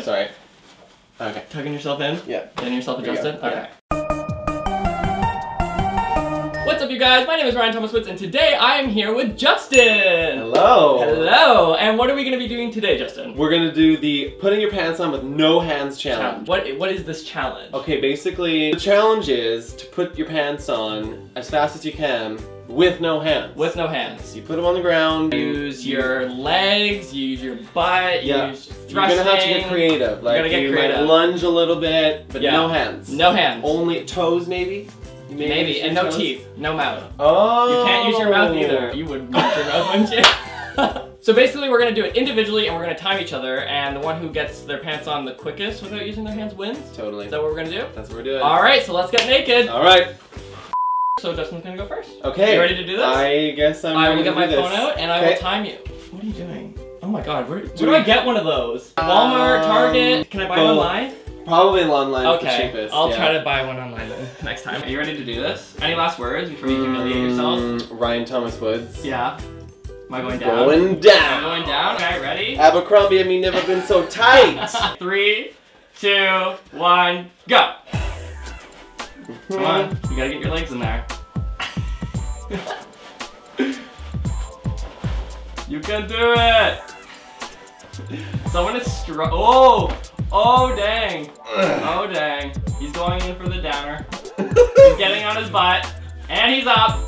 It's alright. Okay. Tucking yourself in? Yeah. Getting yourself adjusted? Okay. What's up, you guys? My name is Ryan Thomas Woods, and today I am here with Justin! Hello! Hello! And what are we going to be doing today, Justin? We're going to do the putting your pants on with no hands challenge. What is this challenge? Okay, basically, the challenge is to put your pants on as fast as you can with no hands. With no hands. You put them on the ground. Use your legs, you use your butt, yeah. Use thrusting. You're gonna have to get creative. Like, you might lunge a little bit, but yeah. No hands. No hands. Only toes, maybe? Maybe. And no toes? Teeth. No mouth. Oh! You can't use your mouth either. You would use your mouth, wouldn't you? So basically, we're gonna do it individually, and we're gonna time each other, and the one who gets their pants on the quickest without using their hands wins? Totally. Is that what we're gonna do? That's what we're doing. Alright, so let's get naked. Alright. So Justin's gonna go first. Okay. You ready to do this? I guess I'm ready to do this. I will get my phone out and I will time you. What are you doing? Oh my god, where do I get one of those? Walmart, Target, can I buy online? Probably online is the cheapest. Okay, I'll try to buy one online next time. Are you ready to do this? Any last words before you humiliate yourself? Ryan Thomas Woods. Yeah. Am I going down? Going down. I'm going down, okay, ready? Abercrombie and me never been so tight. 3, 2, 1, go. Come on, you gotta get your legs in there. You can do it! Someone is oh! Oh dang! Oh dang. He's going in for the downer. He's getting on his butt. And he's up!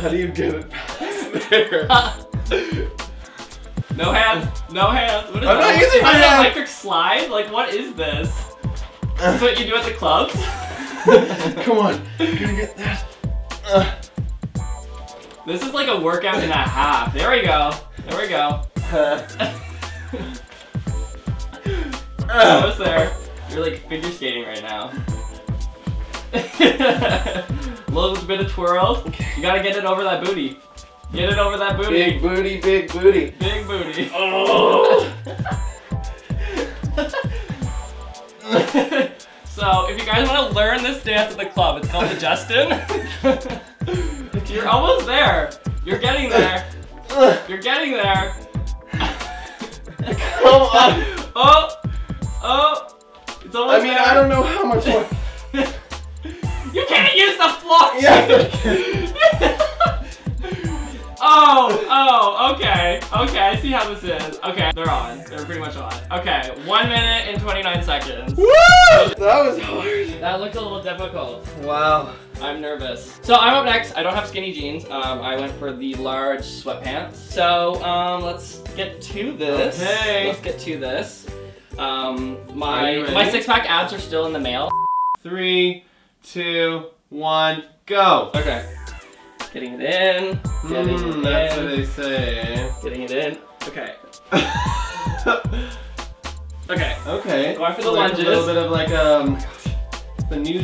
How do you get it past there? No hands! No hands! What is I'm not using my hands! An electric slide? Like, what is this? That's what you do at the clubs? Come on, I'm gonna get that. This is like a workout and a half. There we go. There we go. Almost there. You're like figure skating right now. Little bit of twirl. You gotta get it over that booty. Get it over that booty. Big booty, big booty. Big booty. Oh. So, if you guys want to learn this dance at the club, it's called the Justin. You're almost there. You're getting there. You're getting there. Come on. Oh, oh. It's almost there. I don't know how much more. You can't use the floor. Yes, I can. Oh, okay. Okay, I see how this is. Okay, they're on. They're pretty much on. Okay, 1 minute and 29 seconds. Woo! That was hard. That looked a little difficult. Wow. I'm nervous. So I'm up next. I don't have skinny jeans. I went for the large sweatpants. So let's get to this. Okay. Let's get to this. My 6-pack abs are still in the mail. 3, 2, 1, go. Okay. Getting it in. Getting it in. That's what they say. Getting it in. Okay. Okay. Okay. Going for the lunges. A little bit of like the new.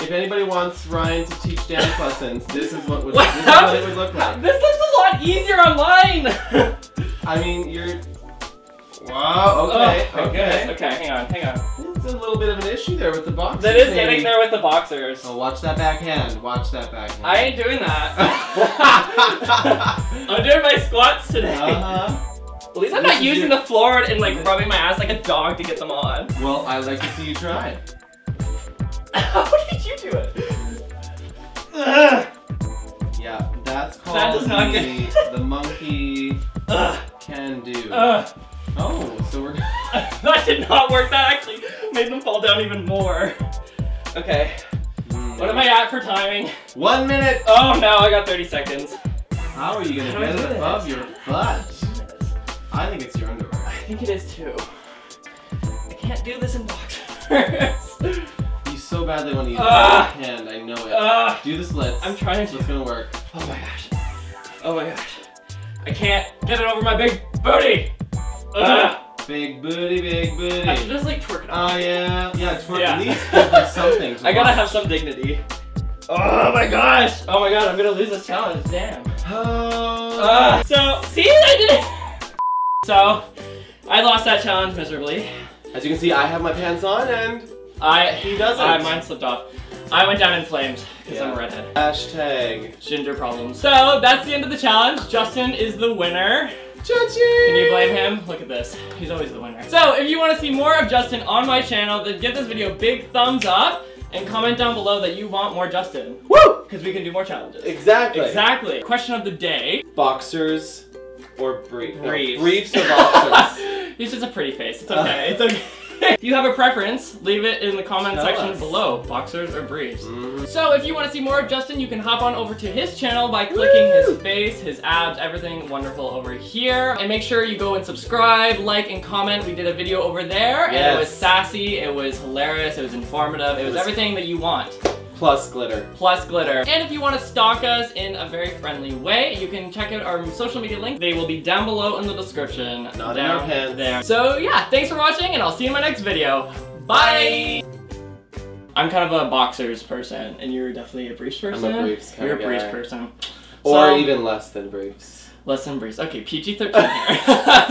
If anybody wants Ryan to teach dance lessons, this is what would it would look like. This looks a lot easier online. I mean, you're. Wow. Okay. Oh, okay. Okay. Hang on. Hang on. There's a little bit of an issue there with the boxers. That is getting there with the boxers. Oh, watch that backhand. Watch that backhand. I ain't doing that. I'm doing my squats today. At least I'm not using the floor and like rubbing my ass like a dog to get them on. Well, I'd like to see you try. How did you do it? Yeah, that's called the monkey can do. Oh, so we're gonna... That did not work. That actually made them fall down even more. Okay. What am I at for timing? 1 minute. Oh no, I got 30 seconds. How are you gonna get it above your butt? I think it's your underwear. I think it is too. I can't do this in boxers. You so badly want to use the hand. I know it. Do the slits. I'm trying to. It's gonna work. Oh my gosh. Oh my gosh. I can't get it over my big booty. Big booty, big booty. I should just like twerk it up. Oh yeah. Yeah, twerk at least for something. I gotta have some dignity. Oh my gosh. Oh my god, I'm gonna lose this challenge. Damn. Oh. So, see, I did it. So, I lost that challenge miserably. As you can see, I have my pants on and he doesn't. Mine slipped off. I went down in flames because I'm a redhead. #Ginger problems. So, that's the end of the challenge. Justin is the winner. Justin! Can you blame him? Look at this. He's always the winner. So, if you want to see more of Justin on my channel, then give this video a big thumbs up and comment down below that you want more Justin. Woo! Because we can do more challenges. Exactly. Exactly. Question of the day. Boxers or briefs? Briefs. No, briefs or boxers? He's just a pretty face. It's okay. It's okay. If you have a preference, leave it in the comment section below. Boxers or briefs. So if you want to see more of Justin, you can hop on over to his channel by clicking his face, his abs, everything wonderful over here. And make sure you go and subscribe, like, and comment. We did a video over there, and it was sassy, it was hilarious, it was informative, it was everything that you want. Plus glitter. Plus glitter. And if you want to stalk us in a very friendly way, you can check out our social media link. They will be down below in the description. Not in our pants. There. So yeah, thanks for watching, and I'll see you in my next video. Bye! I'm kind of a boxers person, and you're definitely a briefs person. I'm a briefs kind of guy. You're a briefs person. Or even less than briefs. Less than briefs. Okay, PG-13 here.